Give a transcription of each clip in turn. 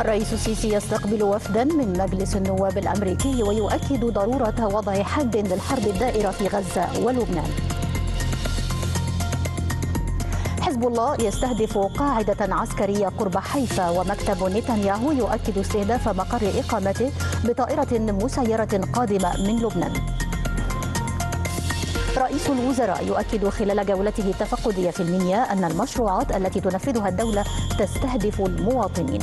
الرئيس السيسي يستقبل وفدا من مجلس النواب الأمريكي ويؤكد ضرورة وضع حد للحرب الدائرة في غزة ولبنان. حزب الله يستهدف قاعدة عسكرية قرب حيفا، ومكتب نتنياهو يؤكد استهداف مقر إقامته بطائرة مسيرة قادمة من لبنان. رئيس الوزراء يؤكد خلال جولته التفقدية في المنيا أن المشروعات التي تنفذها الدولة تستهدف المواطنين.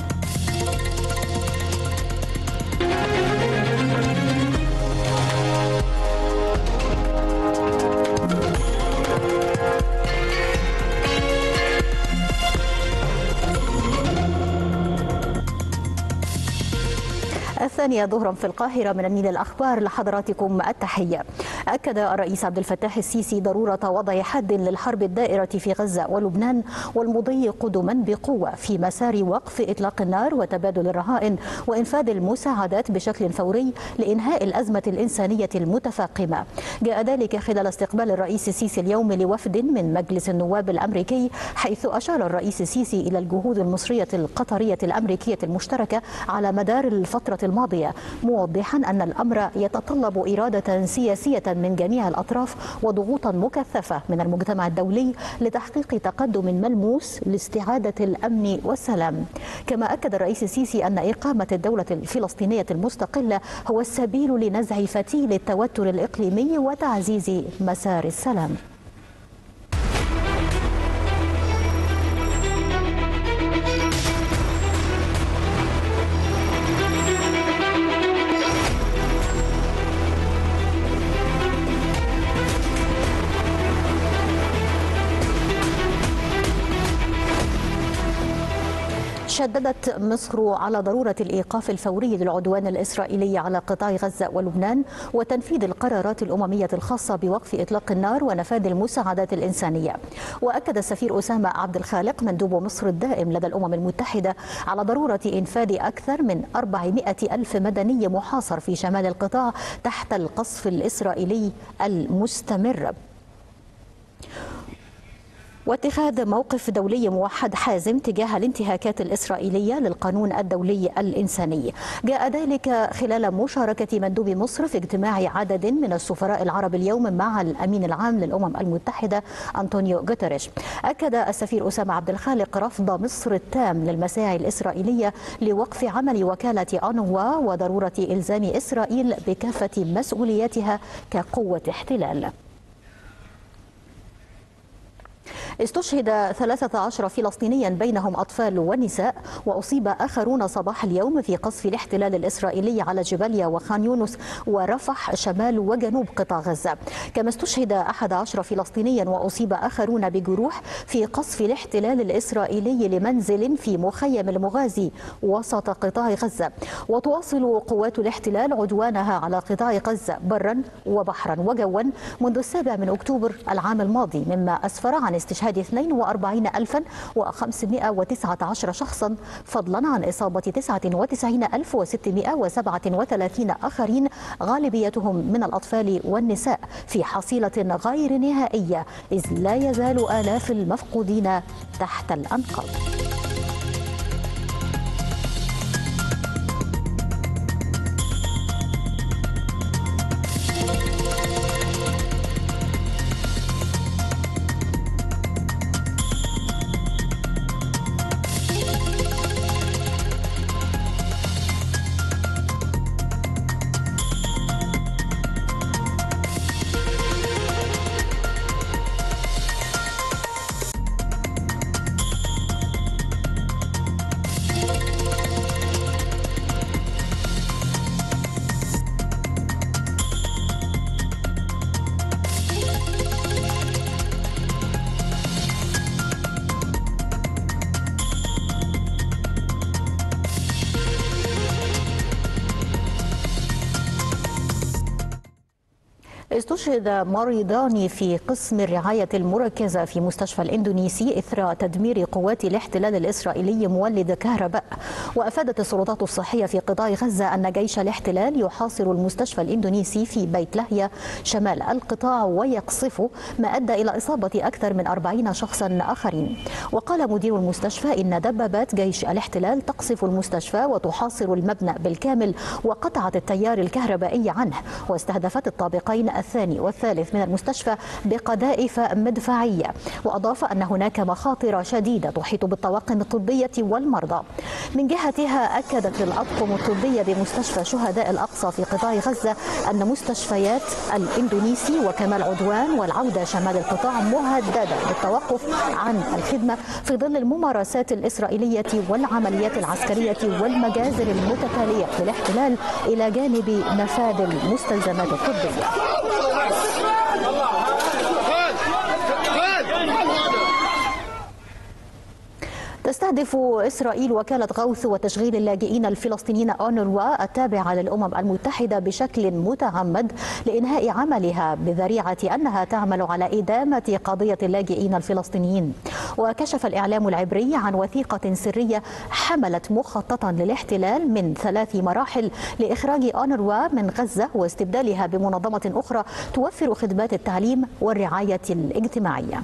الثانية ظهرا في القاهرة من النيل للأخبار، لحضراتكم التحية. أكد الرئيس عبد الفتاح السيسي ضرورة وضع حد للحرب الدائرة في غزة ولبنان والمضي قدما بقوة في مسار وقف إطلاق النار وتبادل الرهائن وإنفاذ المساعدات بشكل فوري لإنهاء الأزمة الإنسانية المتفاقمة. جاء ذلك خلال استقبال الرئيس السيسي اليوم لوفد من مجلس النواب الأمريكي، حيث أشار الرئيس السيسي إلى الجهود المصرية القطرية الأمريكية المشتركة على مدار الفترة الماضية، موضحا أن الأمر يتطلب إرادة سياسية من جميع الأطراف وضغوطا مكثفة من المجتمع الدولي لتحقيق تقدم ملموس لاستعادة الأمن والسلام. كما أكد الرئيس السيسي أن إقامة الدولة الفلسطينية المستقلة هو السبيل لنزع فتيل التوتر الإقليمي وتعزيز مسار السلام. شددت مصر على ضرورة الإيقاف الفوري للعدوان الإسرائيلي على قطاع غزة ولبنان وتنفيذ القرارات الأممية الخاصة بوقف إطلاق النار ونفاذ المساعدات الإنسانية. وأكد السفير أسامة عبد الخالق مندوب مصر الدائم لدى الأمم المتحدة على ضرورة إنفاذ أكثر من 400 ألف مدني محاصر في شمال القطاع تحت القصف الإسرائيلي المستمر، واتخاذ موقف دولي موحد حازم تجاه الانتهاكات الإسرائيلية للقانون الدولي الإنساني. جاء ذلك خلال مشاركة مندوب مصر في اجتماع عدد من السفراء العرب اليوم مع الأمين العام للأمم المتحدة أنطونيو غوتيريش. أكد السفير أسامة عبد الخالق رفض مصر التام للمساعي الإسرائيلية لوقف عمل وكالة أنوا وضرورة إلزام إسرائيل بكافة مسؤولياتها كقوة احتلال. استشهد 13 فلسطينيا بينهم أطفال ونساء، وأصيب آخرون صباح اليوم في قصف الاحتلال الإسرائيلي على جباليا وخان يونس ورفح شمال وجنوب قطاع غزة. كما استشهد 11 فلسطينيا وأصيب آخرون بجروح في قصف الاحتلال الإسرائيلي لمنزل في مخيم المغازي وسط قطاع غزة. وتواصل قوات الاحتلال عدوانها على قطاع غزة برا وبحرا وجوا منذ 7 أكتوبر العام الماضي، مما أسفر عن استشهاد 42519 شخصا، فضلا عن إصابة 99637 آخرين غالبيتهم من الأطفال والنساء في حصيلة غير نهائية، إذ لا يزال آلاف المفقودين تحت الأنقاض. استشهد مريضان في قسم الرعاية المركزة في مستشفى الإندونيسي إثر تدمير قوات الاحتلال الإسرائيلي مولد كهرباء. وأفادت السلطات الصحية في قطاع غزة أن جيش الاحتلال يحاصر المستشفى الإندونيسي في بيت لهية شمال القطاع ويقصفه، ما أدى إلى إصابة أكثر من 40 شخصا آخرين. وقال مدير المستشفى إن دبابات جيش الاحتلال تقصف المستشفى وتحاصر المبنى بالكامل، وقطعت التيار الكهربائي عنه، واستهدفت الطابقين الثاني والثالث من المستشفى بقذائف مدفعية. وأضاف أن هناك مخاطر شديدة تحيط بالطواقم الطبية والمرضى. من جهتها أكدت الأطقم الطبية بمستشفى شهداء الأقصى في قطاع غزة أن مستشفيات الإندونيسي وكمال عدوان والعودة شمال القطاع مهددة بالتوقف عن الخدمة في ظل الممارسات الإسرائيلية والعمليات العسكرية والمجازر المتتالية للاحتلال، إلى جانب نفاذ المستلزمات الطبية. تستهدف إسرائيل وكالة غوث وتشغيل اللاجئين الفلسطينيين أونروا التابعة للأمم المتحدة بشكل متعمد لإنهاء عملها بذريعة أنها تعمل على إدامة قضية اللاجئين الفلسطينيين. وكشف الإعلام العبري عن وثيقة سرية حملت مخططا للاحتلال من 3 مراحل لإخراج أونروا من غزة واستبدالها بمنظمة أخرى توفر خدمات التعليم والرعاية الاجتماعية.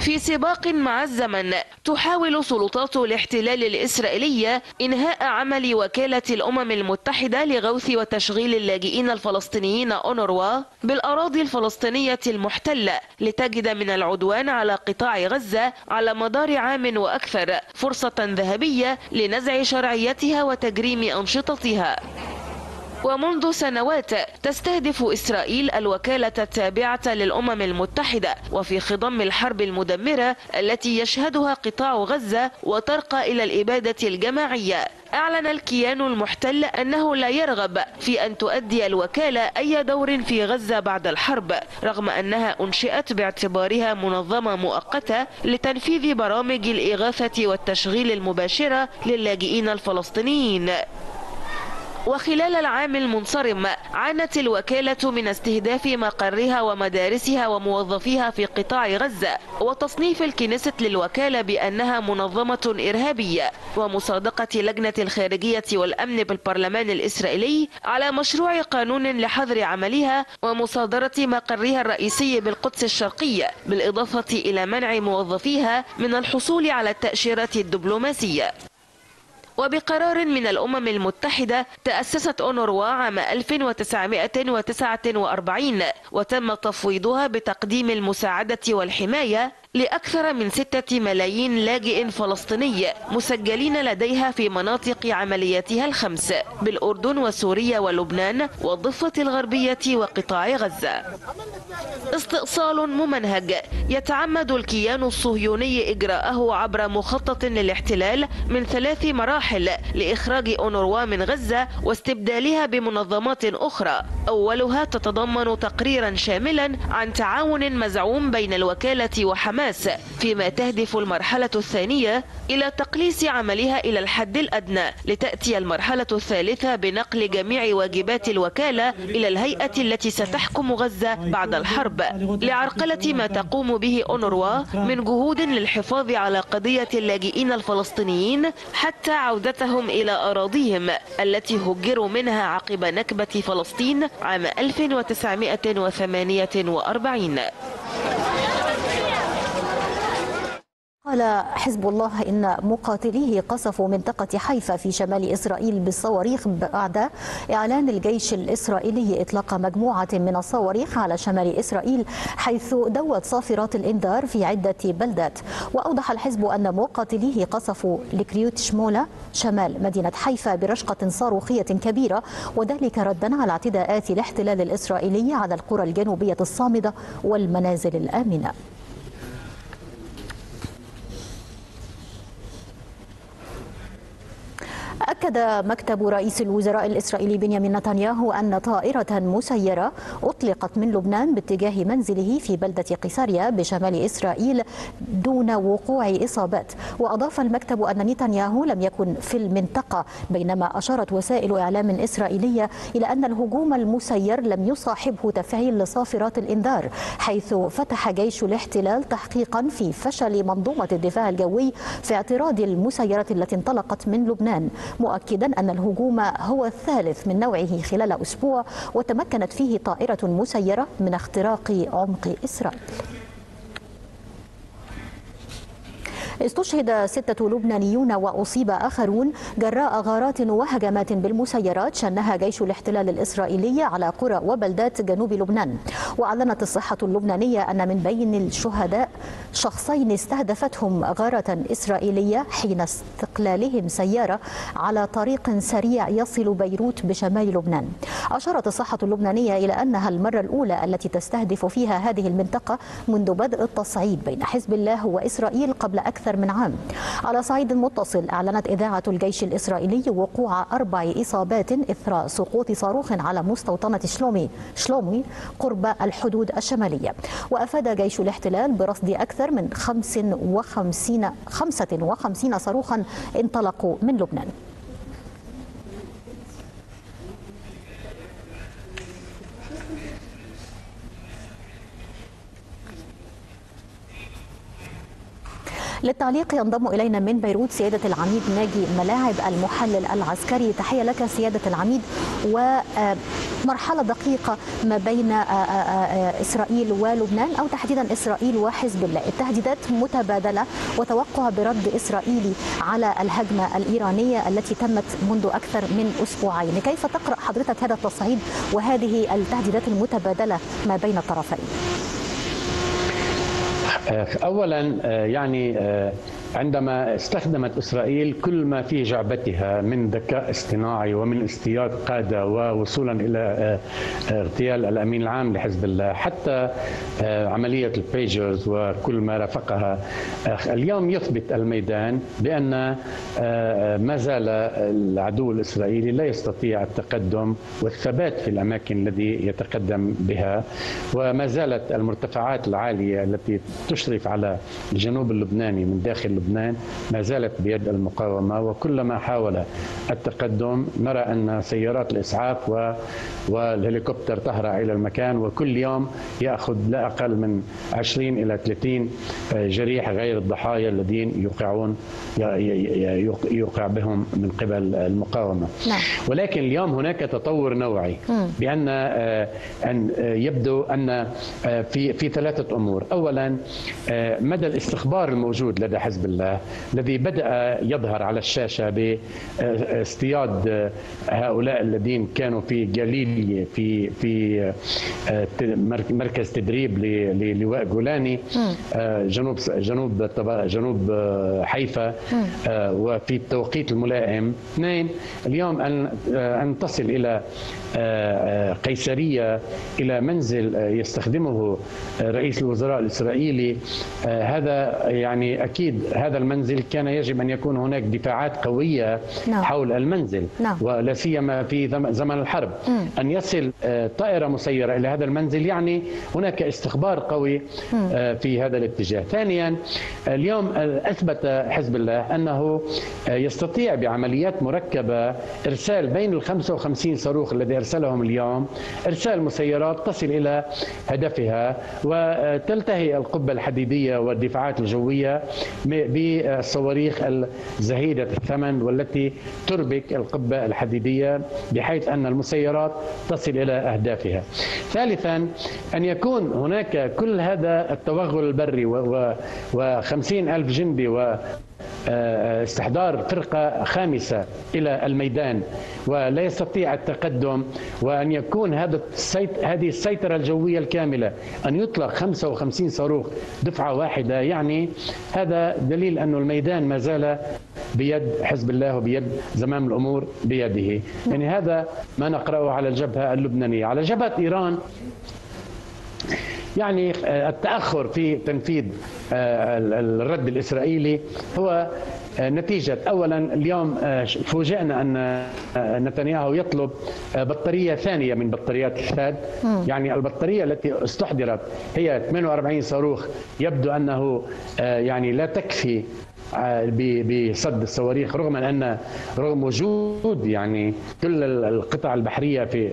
في سباق مع الزمن تحاول سلطات الاحتلال الإسرائيلية إنهاء عمل وكالة الأمم المتحدة لغوث وتشغيل اللاجئين الفلسطينيين أونروا بالأراضي الفلسطينية المحتلة، لتجد من العدوان على قطاع غزة على مدار عام وأكثر فرصة ذهبية لنزع شرعيتها وتجريم أنشطتها. ومنذ سنوات تستهدف إسرائيل الوكالة التابعة للأمم المتحدة وفي خضم الحرب المدمرة التي يشهدها قطاع غزة وترقى إلى الإبادة الجماعية. أعلن الكيان المحتل أنه لا يرغب في أن تؤدي الوكالة أي دور في غزة بعد الحرب، رغم أنها أنشئت باعتبارها منظمة مؤقتة لتنفيذ برامج الإغاثة والتشغيل المباشرة للاجئين الفلسطينيين. وخلال العام المنصرم عانت الوكالة من استهداف مقرها ومدارسها وموظفيها في قطاع غزة، وتصنيف الكنيست للوكالة بأنها منظمة إرهابية، ومصادقة لجنة الخارجية والأمن بالبرلمان الإسرائيلي على مشروع قانون لحظر عملها ومصادرة مقرها الرئيسي بالقدس الشرقية، بالإضافة إلى منع موظفيها من الحصول على التأشيرات الدبلوماسية. وبقرار من الأمم المتحدة تأسست أونروا عام 1949 وتم تفويضها بتقديم المساعدة والحماية لأكثر من 6 ملايين لاجئ فلسطيني مسجلين لديها في مناطق عملياتها 5 بالأردن وسوريا ولبنان والضفة الغربية وقطاع غزة. استئصال ممنهج يتعمد الكيان الصهيوني إجراءه عبر مخطط للاحتلال من 3 مراحل لإخراج أونروا من غزة واستبدالها بمنظمات أخرى. أولها تتضمن تقريرا شاملا عن تعاون مزعوم بين الوكالة وحماس، فيما تهدف المرحلة الثانية إلى تقليص عملها إلى الحد الأدنى، لتأتي المرحلة الثالثة بنقل جميع واجبات الوكالة إلى الهيئة التي ستحكم غزة بعد الحرب، لعرقلة ما تقوم به أونروا من جهود للحفاظ على قضية اللاجئين الفلسطينيين حتى عودتهم إلى أراضيهم التي هجروا منها عقب نكبة فلسطين عام 1948. قال حزب الله إن مقاتليه قصفوا منطقة حيفا في شمال إسرائيل بالصواريخ بعد إعلان الجيش الإسرائيلي إطلاق مجموعة من الصواريخ على شمال إسرائيل، حيث دوت صافرات الإنذار في عدة بلدات. وأوضح الحزب أن مقاتليه قصفوا لكريوت شمولة شمال مدينة حيفا برشقة صاروخية كبيرة، وذلك ردا على اعتداءات الاحتلال الإسرائيلي على القرى الجنوبية الصامدة والمنازل الآمنة. أكد مكتب رئيس الوزراء الإسرائيلي بنيامين نتنياهو أن طائرة مسيرة أطلقت من لبنان باتجاه منزله في بلدة قيساريا بشمال إسرائيل دون وقوع إصابات. وأضاف المكتب أن نتنياهو لم يكن في المنطقة، بينما أشارت وسائل إعلام إسرائيلية إلى أن الهجوم المسير لم يصاحبه تفعيل لصافرات الإنذار، حيث فتح جيش الاحتلال تحقيقا في فشل منظومة الدفاع الجوي في اعتراض المسيرة التي انطلقت من لبنان، مؤكدا أن الهجوم هو الثالث من نوعه خلال أسبوع، وتمكنت فيه طائرة مسيرة من اختراق عمق إسرائيل. استشهد 6 لبنانيون وأصيب آخرون جراء غارات وهجمات بالمسيرات شنها جيش الاحتلال الإسرائيلي على قرى وبلدات جنوب لبنان. وأعلنت الصحة اللبنانية أن من بين الشهداء شخصين استهدفتهم غارة إسرائيلية حين استقلالهم سيارة على طريق سريع يصل بيروت بشمال لبنان. أشارت الصحة اللبنانية إلى أنها المرة الأولى التي تستهدف فيها هذه المنطقة منذ بدء التصعيد بين حزب الله وإسرائيل قبل أكثر من عام. على صعيد متصل، أعلنت إذاعة الجيش الإسرائيلي وقوع 4 إصابات إثر سقوط صاروخ على مستوطنة شلومي قرب الحدود الشمالية. وأفاد جيش الاحتلال برصد أكثر من 55 صاروخا انطلقوا من لبنان. للتعليق ينضم إلينا من بيروت سيادة العميد ناجي ملاعب المحلل العسكري. تحية لك سيادة العميد. ومرحلة دقيقة ما بين إسرائيل ولبنان، أو تحديدا إسرائيل وحزب الله، التهديدات متبادلة وتوقع برد إسرائيلي على الهجمة الإيرانية التي تمت منذ أكثر من أسبوعين، كيف تقرأ حضرتك هذا التصعيد وهذه التهديدات المتبادلة ما بين الطرفين؟ أولا يعني عندما استخدمت إسرائيل كل ما في جعبتها من ذكاء اصطناعي ومن اصطياد قادة ووصولا إلى اغتيال الأمين العام لحزب الله، حتى عملية البيجرز وكل ما رافقها، اليوم يثبت الميدان بأن ما زال العدو الإسرائيلي لا يستطيع التقدم والثبات في الأماكن التي يتقدم بها، وما زالت المرتفعات العالية التي تشرف على الجنوب اللبناني من داخل لبنان ما زالت بيد المقاومة، وكلما حاول التقدم نرى أن سيارات الإسعاف والهليكوبتر تهرع إلى المكان، وكل يوم يأخذ لا أقل من 20 إلى 30 جريح غير الضحايا الذين يقع بهم من قبل المقاومة. ولكن اليوم هناك تطور نوعي بأن يبدو أن في 3 أمور. أولا مدى الاستخبار الموجود لدى حزب الله الذي بدأ يظهر على الشاشة باصطياد هؤلاء الذين كانوا في جليلية في مركز تدريب للواء جولاني جنوب حيفا وفي التوقيت الملائم. 2 اليوم أن تصل إلى قيسرية إلى منزل يستخدمه رئيس الوزراء الإسرائيلي، هذا يعني أكيد هذا المنزل كان يجب أن يكون هناك دفاعات قوية حول المنزل، ولا سيما في زمن الحرب. أن يصل طائرة مسيرة إلى هذا المنزل يعني هناك استخبار قوي في هذا الاتجاه. ثانيا اليوم أثبت حزب الله أنه يستطيع بعمليات مركبة إرسال بين ال 55 صاروخ الذي أرسلهم اليوم، إرسال مسيرات تصل إلى هدفها وتلتهي القبة الحديدية والدفاعات الجوية بالصواريخ الزهيدة الثمن والتي تربك القبة الحديدية بحيث أن المسيرات تصل إلى أهدافها. ثالثا أن يكون هناك كل هذا التوغل البري و50,000 جندي و استحضار فرقة خامسة إلى الميدان ولا يستطيع التقدم، وأن يكون هذه السيطرة الجوية الكاملة، أن يطلق 55 صاروخ دفعة واحدة، يعني هذا دليل أن الميدان ما زال بيد حزب الله وبيد زمام الأمور بيده. يعني هذا ما نقرأه على الجبهة اللبنانية. على جبهة إيران يعني التأخر في تنفيذ الرد الإسرائيلي هو نتيجة أولا اليوم فوجئنا أن نتنياهو يطلب بطارية ثانية من بطاريات الساد. يعني البطارية التي استحضرت هي 48 صاروخ يبدو أنه يعني لا تكفي بصد الصواريخ، رغم وجود يعني كل القطع البحريه في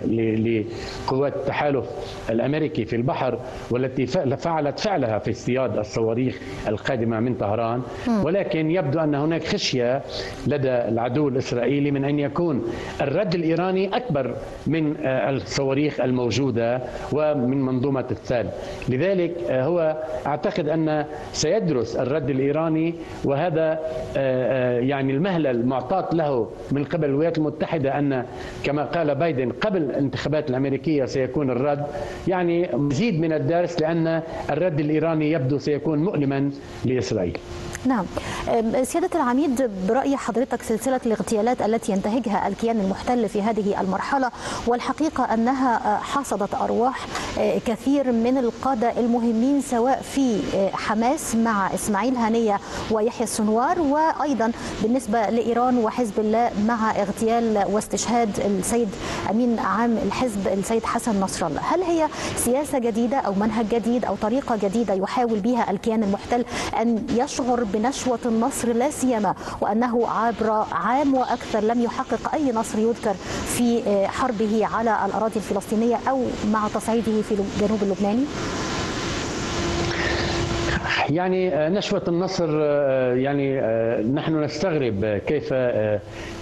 لقوات التحالف الامريكي في البحر، والتي فعلت فعلها في اصطياد الصواريخ القادمه من طهران، ولكن يبدو ان هناك خشيه لدى العدو الاسرائيلي من ان يكون الرد الايراني اكبر من الصواريخ الموجوده ومن منظومه الثال. لذلك هو اعتقد ان سيدرس الرد الايراني، وهذا يعني المهلة المعطاة له من قبل الولايات المتحدة، أن كما قال بايدن قبل الانتخابات الأمريكية سيكون الرد، يعني مزيد من الدرس، لأن الرد الإيراني يبدو سيكون مؤلما لإسرائيل. نعم سيادة العميد، برأي حضرتك سلسلة الاغتيالات التي ينتهجها الكيان المحتل في هذه المرحلة، والحقيقة أنها حصدت أرواح كثير من القادة المهمين سواء في حماس مع إسماعيل هنية ويحيى السنوار، وأيضا بالنسبة لإيران وحزب الله مع اغتيال واستشهاد السيد أمين عام الحزب السيد حسن نصر الله، هل هي سياسة جديدة أو منهج جديد أو طريقة جديدة يحاول بها الكيان المحتل أن يشعر بنشوة النصر، لا سيما وأنه عبر عام وأكثر لم يحقق أي نصر يذكر في حربه على الأراضي الفلسطينية أو مع تصعيده في الجنوب اللبناني؟ يعني نشوة النصر، يعني نحن نستغرب كيف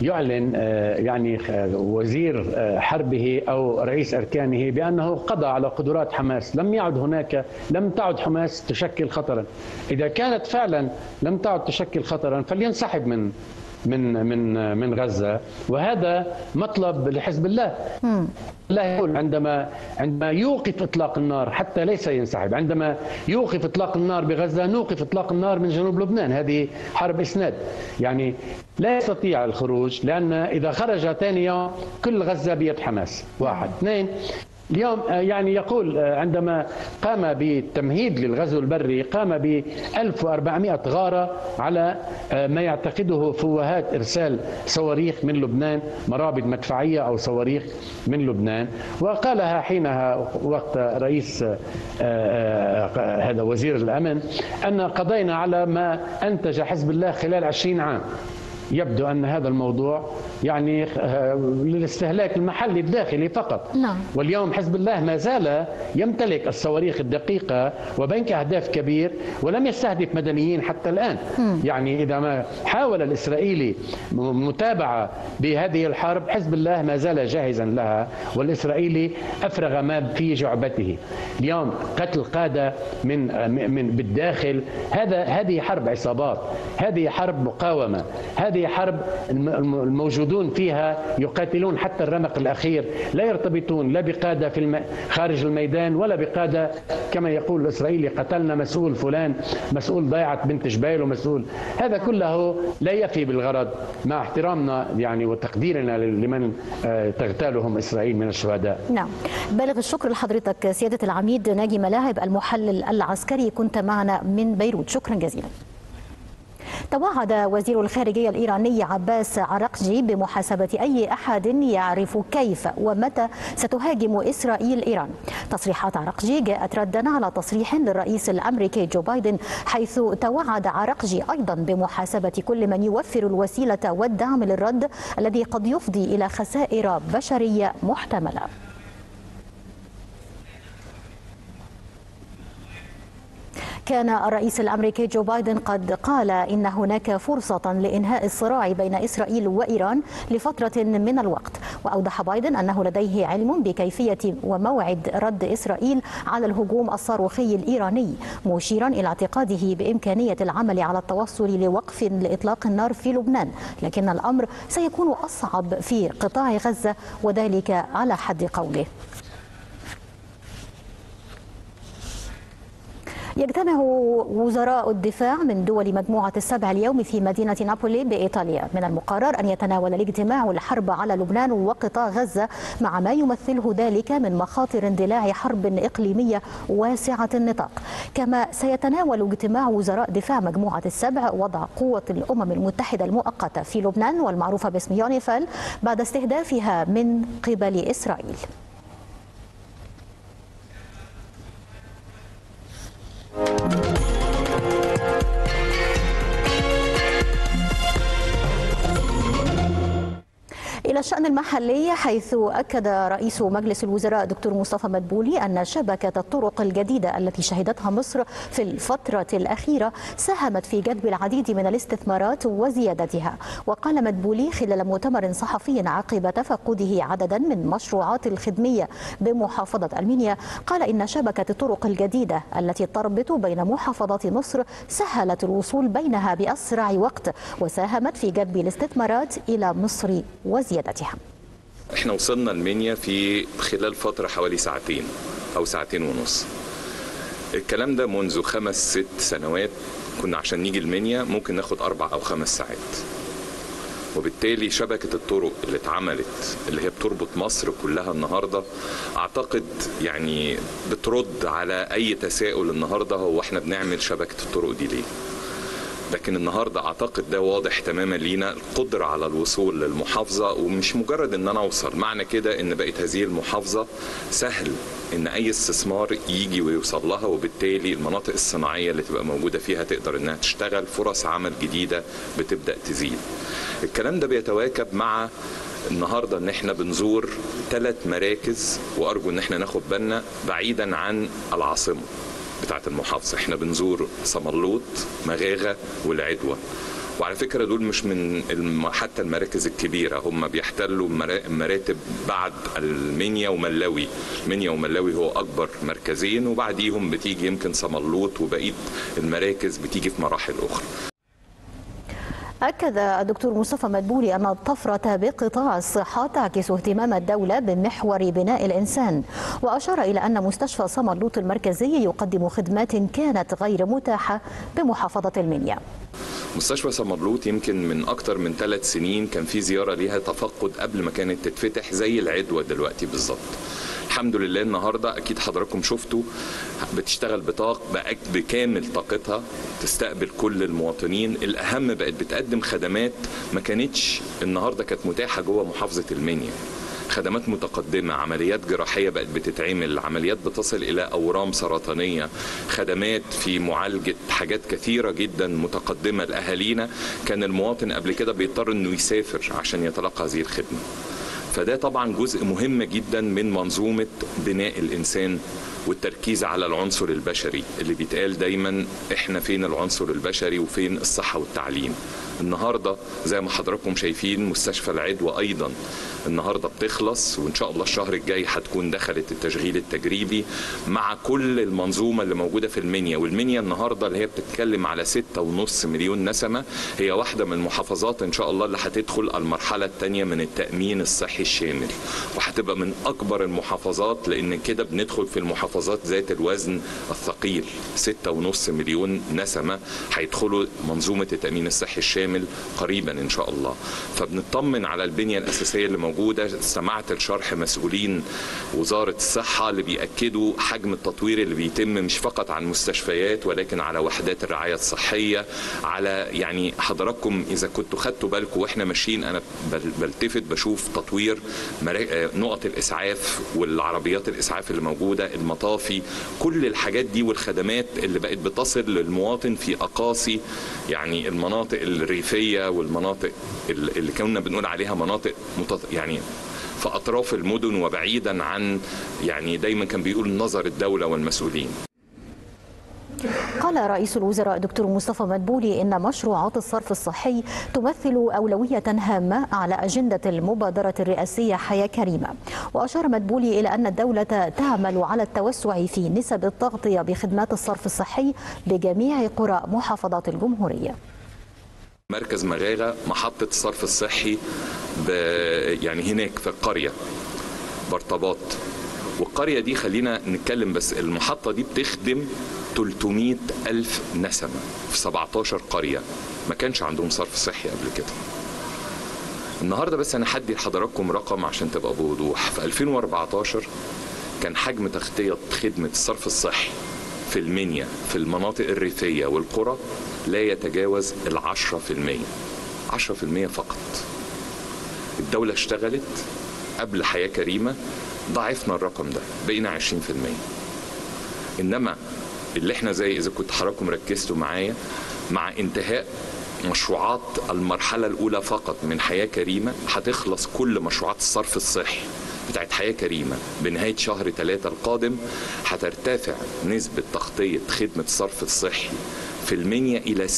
يعلن يعني وزير حربه أو رئيس أركانه بأنه قضى على قدرات حماس. لم تعد حماس تشكل خطرا. إذا كانت فعلا لم تعد تشكل خطرا فلينسحب من من من غزة، وهذا مطلب لحزب الله. لا يقول عندما يوقف إطلاق النار حتى ليس ينسحب، عندما يوقف إطلاق النار بغزة نوقف إطلاق النار من جنوب لبنان. هذه حرب إسناد، يعني لا يستطيع الخروج، لأن إذا خرج ثاني يوم كل غزة بيد حماس. واحد، اثنين، اليوم يعني يقول عندما قام بالتمهيد للغزو البري قام ب 1400 غارة على ما يعتقده فوهات إرسال صواريخ من لبنان، مرابط مدفعية أو صواريخ من لبنان، وقالها حينها وقت رئيس هذا وزير الأمن أن قضينا على ما أنتج حزب الله خلال 20 عام. يبدو أن هذا الموضوع يعني للاستهلاك المحلي الداخلي فقط. واليوم حزب الله ما زال يمتلك الصواريخ الدقيقة وبنك أهداف كبير، ولم يستهدف مدنيين حتى الآن. يعني إذا ما حاول الإسرائيلي متابعة بهذه الحرب، حزب الله ما زال جاهزا لها، والإسرائيلي أفرغ ما في جعبته. اليوم قتل قادة من بالداخل، هذه حرب عصابات، هذه حرب مقاومة، هذه حرب الموجودون فيها يقاتلون حتى الرمق الأخير، لا يرتبطون لا بقادة في خارج الميدان ولا بقادة كما يقول الإسرائيلي قتلنا مسؤول فلان، مسؤول ضيعت بنت جبيل، ومسؤول. هذا كله لا يفي بالغرض، مع احترامنا يعني وتقديرنا لمن تغتالهم إسرائيل من الشهداء. نعم، بالغ الشكر لحضرتك سيادة العميد ناجي ملاعب المحلل العسكري، كنت معنا من بيروت، شكرا جزيلا. توعد وزير الخارجية الإيراني عباس عراقجي بمحاسبة أي أحد يعرف كيف ومتى ستهاجم إسرائيل إيران. تصريحات عراقجي جاءت ردا على تصريح للرئيس الأمريكي جو بايدن، حيث توعد عراقجي أيضا بمحاسبة كل من يوفر الوسيلة والدعم للرد الذي قد يفضي إلى خسائر بشرية محتملة. كان الرئيس الأمريكي جو بايدن قد قال إن هناك فرصة لإنهاء الصراع بين إسرائيل وإيران لفترة من الوقت، وأوضح بايدن أنه لديه علم بكيفية وموعد رد إسرائيل على الهجوم الصاروخي الإيراني، مشيرا إلى اعتقاده بإمكانية العمل على التوصل لوقف لإطلاق النار في لبنان، لكن الأمر سيكون أصعب في قطاع غزة، وذلك على حد قوله. يجتمع وزراء الدفاع من دول مجموعة السبع اليوم في مدينة نابولي بإيطاليا. من المقرر أن يتناول الاجتماع الحرب على لبنان وقطاع غزة مع ما يمثله ذلك من مخاطر اندلاع حرب إقليمية واسعة النطاق. كما سيتناول اجتماع وزراء دفاع مجموعة السبع وضع قوة الأمم المتحدة المؤقتة في لبنان والمعروفة باسم يونيفال بعد استهدافها من قبل إسرائيل. إلى الشأن المحلي، حيث أكد رئيس مجلس الوزراء دكتور مصطفى مدبولي أن شبكة الطرق الجديدة التي شهدتها مصر في الفترة الأخيرة ساهمت في جذب العديد من الاستثمارات وزيادتها. وقال مدبولي خلال مؤتمر صحفي عقب تفقده عددا من مشروعات الخدمية بمحافظة المنيا، قال إن شبكة الطرق الجديدة التي تربط بين محافظات مصر سهلت الوصول بينها بأسرع وقت وساهمت في جذب الاستثمارات إلى مصر وزيادتها. احنا وصلنا المنيا في خلال فترة حوالي ساعتين أو ساعتين ونص. الكلام ده منذ 5-6 سنوات كنا عشان نيجي المنيا ممكن ناخد 4 أو 5 ساعات. وبالتالي شبكة الطرق اللي اتعملت اللي هي بتربط مصر كلها النهاردة أعتقد يعني بترد على أي تساؤل النهاردة هو احنا بنعمل شبكة الطرق دي ليه؟ لكن النهاردة أعتقد ده واضح تماما لينا القدرة على الوصول للمحافظة، ومش مجرد أن أنا أوصل، معنى كده أن بقت هذه المحافظة سهل أن أي استثمار يجي ويوصل لها، وبالتالي المناطق الصناعية اللي تبقى موجودة فيها تقدر أنها تشتغل، فرص عمل جديدة بتبدأ تزيد. الكلام ده بيتواكب مع النهاردة أن احنا بنزور 3 مراكز، وأرجو أن احنا ناخد بالنا بعيدا عن العاصمة بتاعت المحافظة، احنا بنزور صملوط، مغاغة والعدوى. وعلى فكرة دول مش من حتى المراكز الكبيرة، هم بيحتلوا مراتب بعد المنيا وملاوي. المنيا وملاوي هو أكبر مركزين، وبعديهم بتيجي يمكن صملوط، وبقية المراكز بتيجي في مراحل أخرى. أكد الدكتور مصطفى مدبولي أن الطفرة بقطاع الصحة تعكس اهتمام الدولة بمحور بناء الإنسان، وأشار إلى أن مستشفى صملوط المركزي يقدم خدمات كانت غير متاحة بمحافظة المنيا. مستشفى صملوط يمكن من أكتر من 3 سنين كان في زيارة ليها تفقد قبل ما كانت تتفتح زي العدوى دلوقتي بالظبط. الحمد لله النهارده اكيد حضراتكم شفتوا بتشتغل بكامل طاقتها تستقبل كل المواطنين، الاهم بقت بتقدم خدمات ما كانتش النهارده كانت متاحه جوه محافظه المنيا، خدمات متقدمه، عمليات جراحيه بقت بتتعمل، عمليات بتصل الى اورام سرطانيه، خدمات في معالجه حاجات كثيره جدا متقدمه لاهالينا، كان المواطن قبل كده بيضطر انه يسافر عشان يتلقى هذه الخدمه. فده طبعا جزء مهم جدا من منظومة بناء الإنسان والتركيز على العنصر البشري اللي بيتقال دايما احنا فين العنصر البشري وفين الصحة والتعليم. النهاردة زي ما حضراتكم شايفين مستشفى العدوى أيضا النهاردة بتخلص، وإن شاء الله الشهر الجاي هتكون دخلت التشغيل التجريبي مع كل المنظومة اللي موجودة في المنيا. والمنيا النهاردة اللي هي بتتكلم على 6.5 مليون نسمة، هي واحدة من المحافظات إن شاء الله اللي هتدخل المرحلة الثانية من التأمين الصحي الشامل، وهتبقى من أكبر المحافظات، لأن كده بندخل في المحافظات ذات الوزن الثقيل. 6.5 مليون نسمة هيدخلوا منظومة التأمين الصحي الشامل قريبا ان شاء الله. فبنطمن على البنيه الاساسيه اللي موجوده. سمعت الشرح مسؤولين وزاره الصحه اللي بياكدوا حجم التطوير اللي بيتم مش فقط عن مستشفيات ولكن على وحدات الرعايه الصحيه، على يعني حضراتكم اذا كنتوا خدتوا بالكم واحنا ماشيين انا بلتفت بشوف تطوير نقط الاسعاف والعربيات الاسعاف اللي موجوده، المطافي، كل الحاجات دي والخدمات اللي بقت بتصل للمواطن في اقاصي يعني المناطق الريفية والمناطق اللي كنا بنقول عليها مناطق يعني في أطراف المدن وبعيدا عن يعني دايما كان بيقول نظر الدولة والمسؤولين. قال رئيس الوزراء دكتور مصطفى مدبولي إن مشروعات الصرف الصحي تمثل أولوية هامة على أجندة المبادرة الرئاسية حياة كريمة. وأشار مدبولي إلى أن الدولة تعمل على التوسع في نسب التغطية بخدمات الصرف الصحي بجميع قرى محافظات الجمهورية. مركز مغاغة محطة الصرف الصحي يعني هناك في القرية برطباط، والقرية دي خلينا نتكلم بس المحطة دي بتخدم 300 ألف نسمة في 17 قرية ما كانش عندهم صرف صحي قبل كده. النهاردة بس أنا هدي لحضراتكم رقم عشان تبقى بوضوح. في 2014 كان حجم تغطية خدمة الصرف الصحي في المنيا في المناطق الريفية والقرى لا يتجاوز 10%، 10% فقط. الدولة اشتغلت قبل حياة كريمة ضعفنا الرقم ده، بقينا 20%. إنما اللي احنا زي إذا كنت حضراتكم ركزتوا معايا مع انتهاء مشروعات المرحلة الأولى فقط من حياة كريمة هتخلص كل مشروعات الصرف الصحي بتاعت حياة كريمة بنهاية شهر 3 القادم. هترتفع نسبة تغطية خدمة الصرف الصحي في المنيا إلى 60%،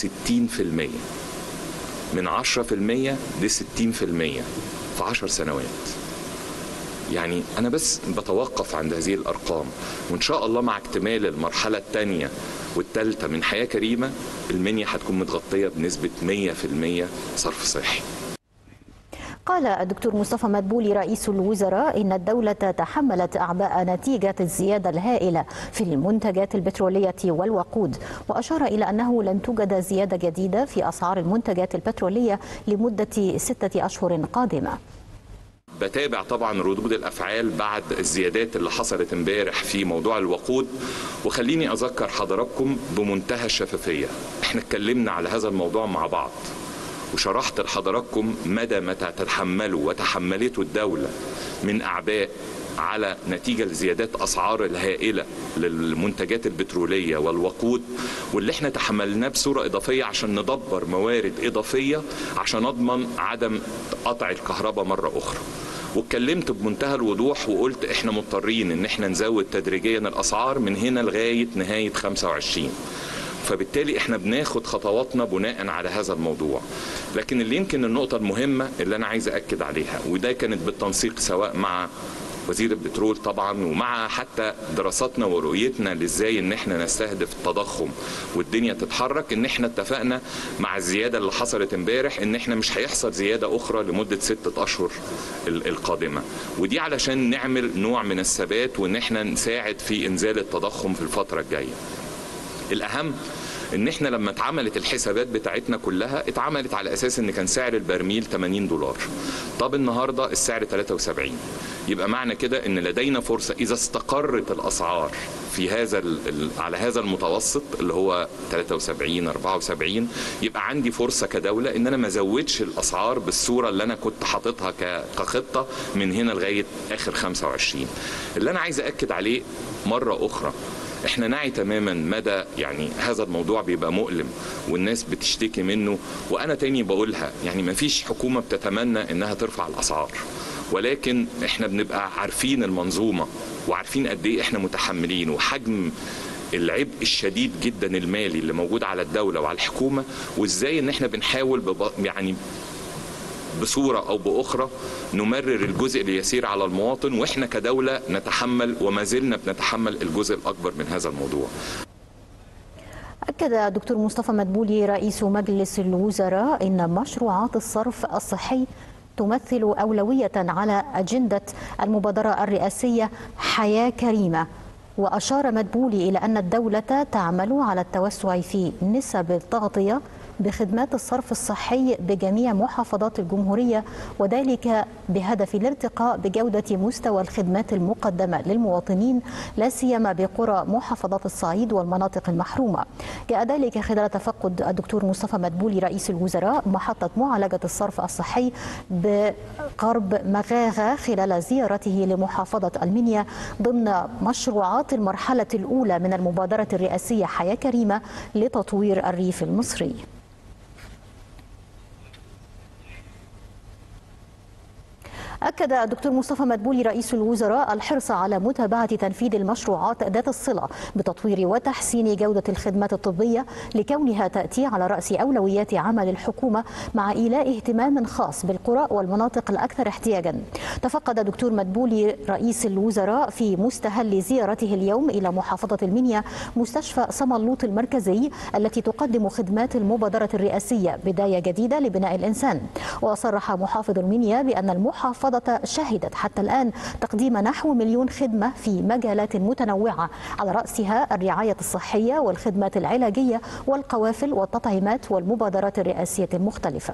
من 10% ل 60% في 10 سنوات. يعني أنا بس بتوقف عند هذه الأرقام، وإن شاء الله مع اكتمال المرحلة الثانية والثالثة من حياة كريمة المنيا هتكون متغطية بنسبة 100% صرف صحي. قال الدكتور مصطفى مدبولي رئيس الوزراء إن الدولة تحملت أعباء نتيجة الزيادة الهائلة في المنتجات البترولية والوقود، وأشار إلى أنه لن توجد زيادة جديدة في أسعار المنتجات البترولية لمدة 6 أشهر قادمة. بتابع طبعا ردود الافعال بعد الزيادات اللي حصلت امبارح في موضوع الوقود، وخليني اذكر حضراتكم بمنتهى الشفافيه، احنا اتكلمنا على هذا الموضوع مع بعض وشرحت لحضراتكم متى تتحملوا وتحملته الدوله من اعباء على نتيجه لزيادات اسعار الهائله للمنتجات البتروليه والوقود، واللي احنا تحملناه بصوره اضافيه عشان ندبر موارد اضافيه عشان نضمن عدم قطع الكهرباء مره اخرى. واتكلمت بمنتهى الوضوح وقلت احنا مضطرين ان احنا نزود تدريجيا الاسعار من هنا لغايه نهايه 25، فبالتالي احنا بناخد خطواتنا بناء على هذا الموضوع. لكن اللي يمكن النقطه المهمه اللي انا عايز اكد عليها، وده كانت بالتنسيق سواء مع وزير البترول طبعا ومع حتى دراساتنا ورؤيتنا لازاي ان احنا نستهدف التضخم والدنيا تتحرك، ان احنا اتفقنا مع الزياده اللي حصلت امبارح ان احنا مش هيحصل زياده اخرى لمده 6 أشهر القادمه، ودي علشان نعمل نوع من الثبات وان احنا نساعد في انزال التضخم في الفتره الجايه. الاهم ان احنا لما اتعملت الحسابات بتاعتنا كلها اتعملت على اساس ان كان سعر البرميل $80، طب النهارده السعر 73، يبقى معنى كده ان لدينا فرصه اذا استقرت الاسعار في هذا على هذا المتوسط اللي هو 73 74، يبقى عندي فرصه كدوله ان انا ما ازودش الاسعار بالصوره اللي انا كنت حاططها كخطه من هنا لغايه اخر 25. اللي انا عايز اكد عليه مره اخرى، احنا نعي تماما مدى يعني هذا الموضوع بيبقى مؤلم والناس بتشتكي منه، وانا تاني بقولها يعني ما فيش حكومه بتتمنى انها ترفع الاسعار، ولكن احنا بنبقى عارفين المنظومه وعارفين قد ايه احنا متحملين وحجم العبء الشديد جدا المالي اللي موجود على الدوله وعلى الحكومه، وازاي ان احنا بنحاول يعني بصورة أو بأخرى نمرر الجزء اللي يسير على المواطن، وإحنا كدولة نتحمل وما زلنا بنتحمل الجزء الأكبر من هذا الموضوع. أكد الدكتور مصطفى مدبولي رئيس مجلس الوزراء إن مشروعات الصرف الصحي تمثل أولوية على أجندة المبادرة الرئاسية حياة كريمة، وأشار مدبولي إلى أن الدولة تعمل على التوسع في نسب التغطية بخدمات الصرف الصحي بجميع محافظات الجمهورية، وذلك بهدف الارتقاء بجودة مستوى الخدمات المقدمة للمواطنين لا سيما بقرى محافظات الصعيد والمناطق المحرومة. جاء ذلك خلال تفقد الدكتور مصطفى مدبولي رئيس الوزراء محطة معالجة الصرف الصحي بقرب مغاغة خلال زيارته لمحافظة المنيا ضمن مشروعات المرحلة الأولى من المبادرة الرئاسية حياة كريمة لتطوير الريف المصري. أكد الدكتور مصطفى مدبولي رئيس الوزراء الحرص على متابعة تنفيذ المشروعات ذات الصلة بتطوير وتحسين جودة الخدمات الطبية لكونها تأتي على رأس أولويات عمل الحكومة، مع إيلاء اهتمام خاص بالقرى والمناطق الأكثر احتياجا. تفقد الدكتور مدبولي رئيس الوزراء في مستهل زيارته اليوم إلى محافظة المنيا مستشفى صملوط المركزي التي تقدم خدمات المبادرة الرئاسية بداية جديدة لبناء الإنسان. وصرح محافظ المنيا بأن المحافظة المفوضة شهدت حتى الآن تقديم نحو مليون خدمة في مجالات متنوعة، على رأسها الرعاية الصحية والخدمات العلاجية والقوافل والتطعيمات والمبادرات الرئاسية المختلفة.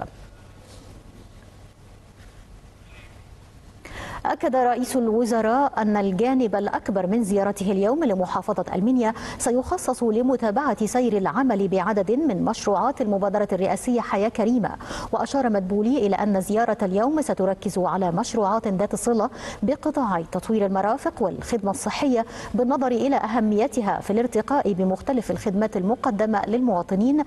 أكد رئيس الوزراء أن الجانب الأكبر من زيارته اليوم لمحافظة المنيا سيخصص لمتابعة سير العمل بعدد من مشروعات المبادرة الرئاسية حياة كريمة. وأشار مدبولي إلى أن زيارة اليوم ستركز على مشروعات ذات صلة بقطاعي تطوير المرافق والخدمة الصحية، بالنظر إلى أهميتها في الارتقاء بمختلف الخدمات المقدمة للمواطنين.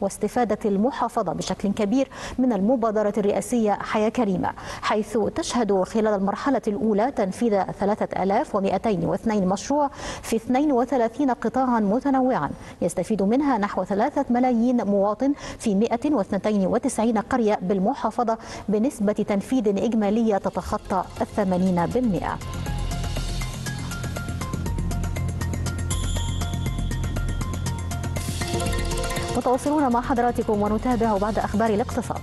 واستفادت المحافظة بشكل كبير من المبادرة الرئاسية حياة كريمة، حيث تشهد خلال المرحلة الأولى تنفيذ 3202 مشروع في 32 قطاعا متنوعا، يستفيد منها نحو 3 ملايين مواطن في 192 قرية بالمحافظة بنسبة تنفيذ إجمالية تتخطى 80%. متواصلون مع حضراتكم ونتابع بعد أخبار الاقتصاد.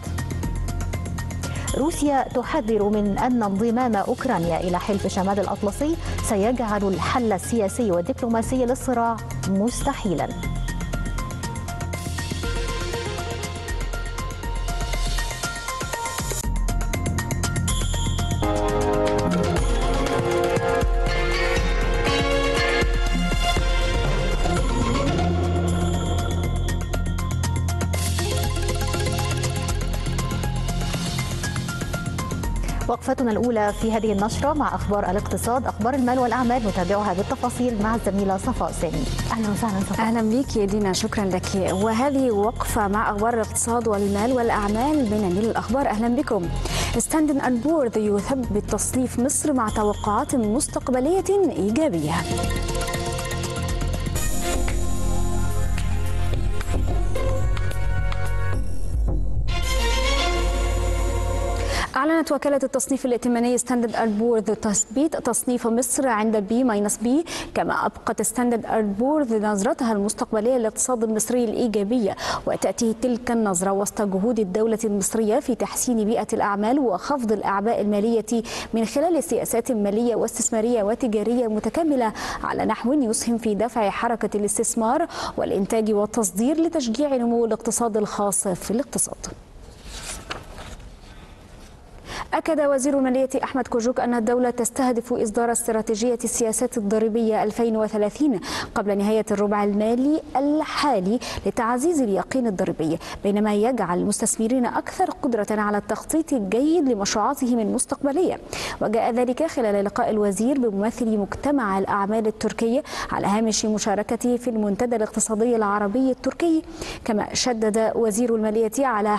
روسيا تحذر من أن انضمام أوكرانيا إلى حلف شمال الأطلسي سيجعل الحل السياسي والدبلوماسي للصراع مستحيلا. وقفتنا الأولى في هذه النشرة مع أخبار الاقتصاد، أخبار المال والأعمال نتابعها بالتفاصيل مع الزميلة صفاء سامي. أهلا وسهلا صفاء. أهلا بك يا دينا، شكرا لك. وهذه وقفة مع أخبار الاقتصاد والمال والأعمال من النيل للأخبار. أهلا بكم. ستاندن أند بورد يثبت تصنيف مصر مع توقعات مستقبلية إيجابية. أعلنت وكالة التصنيف الائتماني ستاندرد أند بورد تثبيت تصنيف مصر عند B-B، كما أبقت ستاندرد أند بورد نظرتها المستقبلية للاقتصاد المصري الإيجابية، وتأتي تلك النظرة وسط جهود الدولة المصرية في تحسين بيئة الأعمال وخفض الأعباء المالية من خلال سياسات مالية واستثمارية وتجارية متكاملة على نحو يسهم في دفع حركة الاستثمار والإنتاج والتصدير لتشجيع نمو الاقتصاد الخاص في الاقتصاد. أكد وزير المالية أحمد كوجوك أن الدولة تستهدف إصدار استراتيجية السياسات الضريبية 2030 قبل نهاية الربع المالي الحالي لتعزيز اليقين الضريبي، بينما يجعل المستثمرين أكثر قدرة على التخطيط الجيد لمشروعاتهم المستقبلية. وجاء ذلك خلال لقاء الوزير بممثلي مجتمع الأعمال التركي على هامش مشاركته في المنتدى الاقتصادي العربي التركي. كما شدد وزير المالية على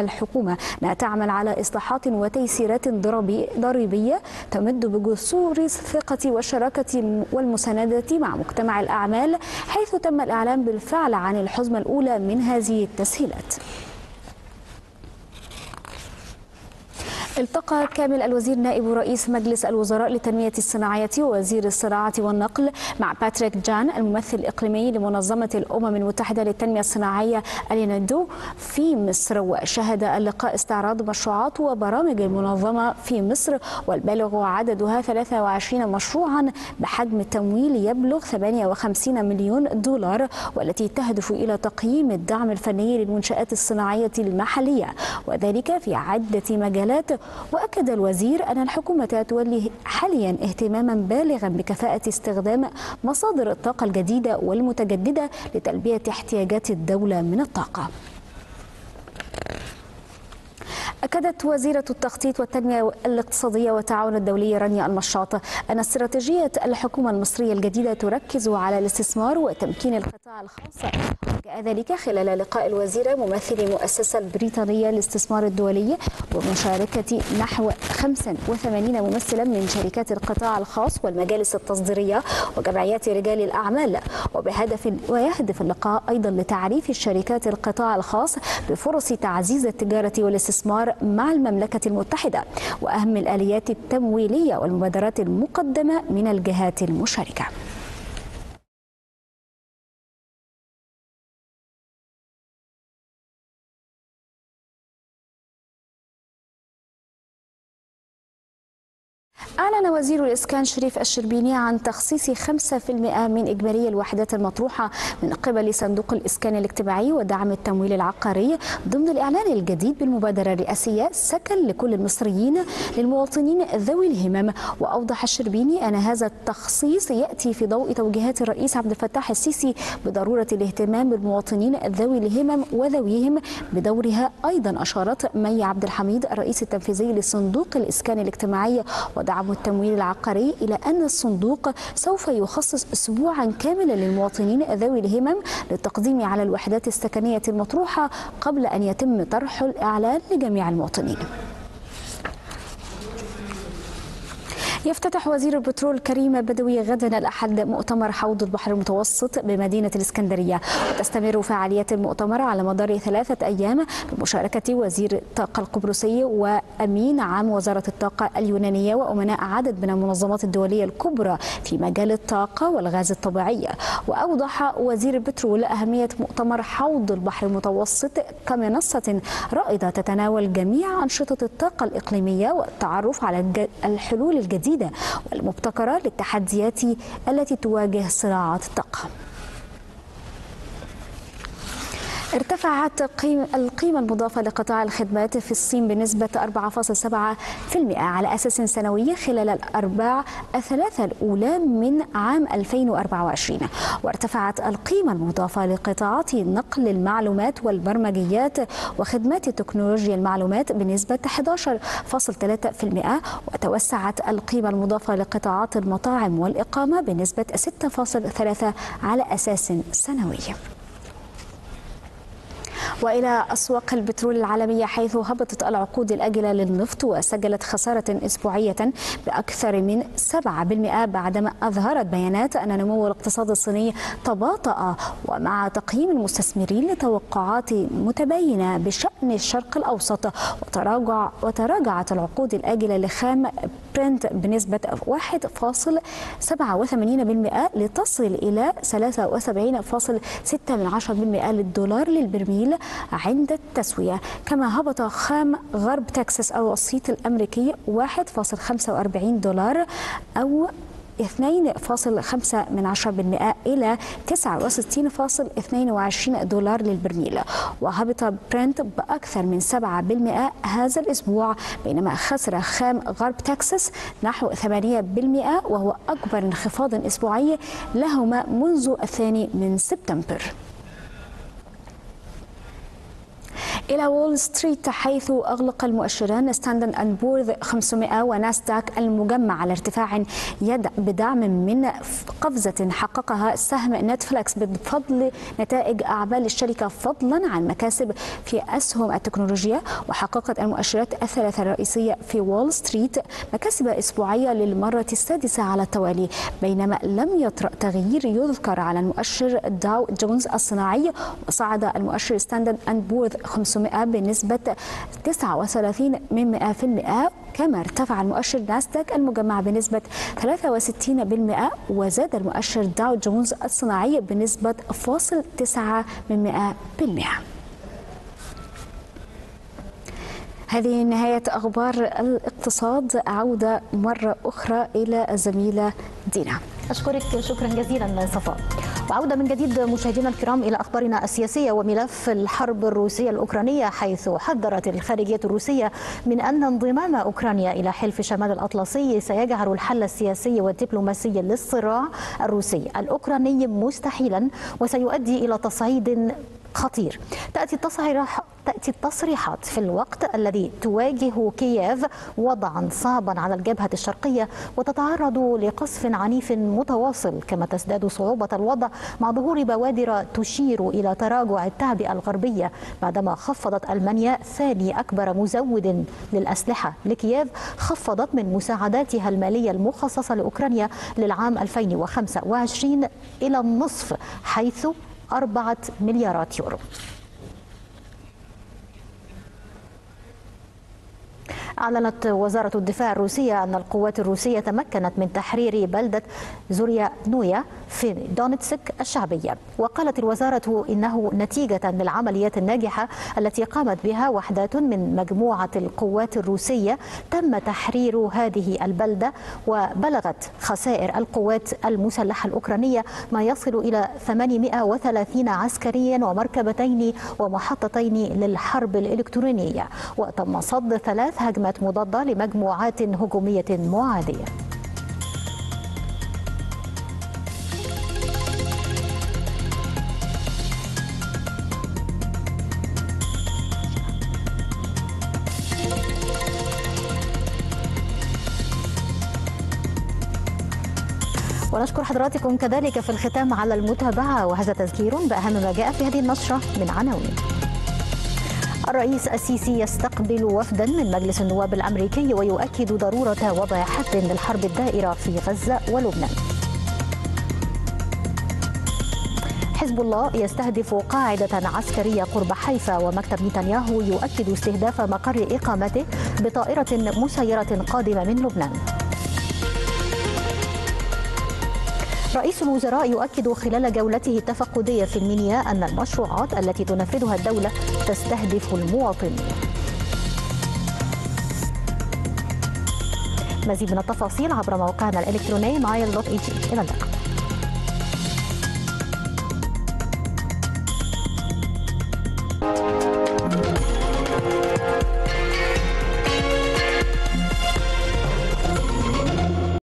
الحكومة أنها تعمل على إصلاحات وتيسيرات ضريبية تمد بجسور الثقة والشراكة والمساندة مع مجتمع الأعمال، حيث تم الإعلان بالفعل عن الحزمة الأولى من هذه التسهيلات. التقى كامل الوزير نائب رئيس مجلس الوزراء للتنمية الصناعية ووزير الزراعة والنقل مع باتريك جان الممثل الإقليمي لمنظمة الأمم المتحدة للتنمية الصناعية الينادو في مصر. وشهد اللقاء استعراض مشروعات وبرامج المنظمة في مصر، والبالغ عددها 23 مشروعا بحجم تمويل يبلغ 58 مليون دولار، والتي تهدف إلى تقييم الدعم الفني للمنشآت الصناعية المحلية وذلك في عدة مجالات. وأكد الوزير أن الحكومة تولي حاليا اهتماما بالغا بكفاءة استخدام مصادر الطاقة الجديدة والمتجددة لتلبية احتياجات الدولة من الطاقة. أكدت وزيرة التخطيط والتنمية الاقتصادية والتعاون الدولي رانيا المشاط أن استراتيجية الحكومة المصرية الجديدة تركز على الاستثمار وتمكين القطاع الخاص. جاء ذلك خلال لقاء الوزيرة ممثل المؤسسة البريطانية للاستثمار الدولي ومشاركة نحو 85 ممثلا من شركات القطاع الخاص والمجالس التصديرية وجمعيات رجال الأعمال. ويهدف اللقاء أيضا لتعريف الشركات القطاع الخاص بفرص تعزيز التجارة والاستثمار مع المملكة المتحدة وأهم الآليات التمويلية والمبادرات المقدمة من الجهات المشاركة. أعلن وزير الإسكان شريف الشربيني عن تخصيص 5% من إجباري الوحدات المطروحة من قبل صندوق الإسكان الاجتماعي ودعم التمويل العقاري ضمن الإعلان الجديد بالمبادرة الرئاسية سكن لكل المصريين للمواطنين ذوي الهمم. وأوضح الشربيني أن هذا التخصيص يأتي في ضوء توجيهات الرئيس عبد الفتاح السيسي بضرورة الاهتمام بالمواطنين ذوي الهمم وذويهم بدورها. أيضا أشارت مي عبد الحميد الرئيس التنفيذي لصندوق الإسكان الاجتماعي ودعم التمويل العقاري إلى أن الصندوق سوف يخصص أسبوعا كاملا للمواطنين ذوي الهمم للتقديم على الوحدات السكنية المطروحة قبل أن يتم طرح الإعلان لجميع المواطنين. يفتتح وزير البترول كريمة بدوي غدا الأحد مؤتمر حوض البحر المتوسط بمدينة الإسكندرية، وتستمر فعاليات المؤتمر على مدار 3 أيام بمشاركة وزير الطاقة القبرصي وأمين عام وزارة الطاقة اليونانية وأمناء عدد من المنظمات الدولية الكبرى في مجال الطاقة والغاز الطبيعي. وأوضح وزير البترول أهمية مؤتمر حوض البحر المتوسط كمنصة رائدة تتناول جميع أنشطة الطاقة الإقليمية والتعرف على الحلول الجديدة والمبتكرة للتحديات التي تواجه صناعة الطاقة. ارتفعت القيمة المضافة لقطاع الخدمات في الصين بنسبة 4.7% على أساس سنوي خلال ال3 الأرباع الأولى من عام 2024. وارتفعت القيمة المضافة لقطاعات نقل المعلومات والبرمجيات وخدمات تكنولوجيا المعلومات بنسبة 11.3%، وتوسعت القيمة المضافة لقطاعات المطاعم والإقامة بنسبة 6.3% على أساس سنوي. وإلى أسواق البترول العالمية، حيث هبطت العقود الآجلة للنفط وسجلت خسارة أسبوعية بأكثر من 7% بعدما أظهرت بيانات أن نمو الاقتصاد الصيني تباطأ، ومع تقييم المستثمرين لتوقعات متباينة بشأن الشرق الأوسط. وتراجعت العقود الآجلة لخام برنت بنسبة 1.87% لتصل إلى 73.6% للدولار للبرميل عند التسوية. كما هبط خام غرب تكساس الوسيط الأمريكي 1.45 دولار أو 2.5% إلى 69.22 دولار للبرميل. وهبط برنت بأكثر من 7% هذا الأسبوع، بينما خسر خام غرب تكساس نحو 8%، وهو أكبر انخفاض أسبوعي لهما منذ 2 سبتمبر. إلى وول ستريت، حيث أغلق المؤشران ستاندرد أند بورز 500 وناسداك المجمع على ارتفاع بدعم من قفزة حققها سهم نتفليكس بفضل نتائج أعمال الشركة، فضلا عن مكاسب في أسهم التكنولوجيا. وحققت المؤشرات الثلاثة الرئيسية في وول ستريت مكاسب أسبوعية للمرة السادسة على التوالي، بينما لم يطرأ تغيير يذكر على المؤشر داو جونز الصناعي، وصعد المؤشر ستاندرد أند بورز 500 بنسبة 39%، كما ارتفع المؤشر ناسداك المجمع بنسبة 63%، وزاد المؤشر داو جونز الصناعي بنسبة 0.9%. هذه نهاية أخبار الاقتصاد، عودة مرة أخرى إلى الزميلة دينا. أشكرك شكرا جزيلا صفاء. وعودة من جديد مشاهدينا الكرام إلى أخبارنا السياسية وملف الحرب الروسية الأوكرانية، حيث حذرت الخارجية الروسية من أن انضمام أوكرانيا إلى حلف شمال الأطلسي سيجعل الحل السياسي والدبلوماسي للصراع الروسي الأوكراني مستحيلا وسيؤدي إلى تصعيد خطير. تأتي التصريحات في الوقت الذي تواجه كييف وضعا صعبا على الجبهة الشرقية وتتعرض لقصف عنيف متواصل، كما تزداد صعوبة الوضع مع ظهور بوادر تشير إلى تراجع التعبئة الغربية بعدما خفضت ألمانيا، ثاني أكبر مزود للأسلحة لكييف، خفضت من مساعداتها المالية المخصصة لأوكرانيا للعام 2025 إلى النصف، حيث 4 مليارات يورو. أعلنت وزارة الدفاع الروسية أن القوات الروسية تمكنت من تحرير بلدة زوريانويا في دونتسك الشعبية. وقالت الوزارة إنه نتيجة للعمليات الناجحة التي قامت بها وحدات من مجموعة القوات الروسية تم تحرير هذه البلدة، وبلغت خسائر القوات المسلحة الأوكرانية ما يصل إلى 830 عسكريا ومركبتين ومحطتين للحرب الإلكترونية، وتم صد 3 هجمات مضادة لمجموعات هجومية معادية. ونشكر حضراتكم كذلك في الختام على المتابعة، وهذا تذكير بأهم ما جاء في هذه النشرة من عناوين. الرئيس السيسي يستقبل وفدا من مجلس النواب الأمريكي ويؤكد ضرورة وضع حد للحرب الدائرة في غزة ولبنان. حزب الله يستهدف قاعدة عسكرية قرب حيفا، ومكتب نتنياهو يؤكد استهداف مقر إقامته بطائرة مسيرة قادمة من لبنان. رئيس الوزراء يؤكد خلال جولته التفقدية في المنيا أن المشروعات التي تنفذها الدولة تستهدف المواطنين. مزيد من التفاصيل عبر موقعنا الإلكتروني mail.ag. إلى اللقاء.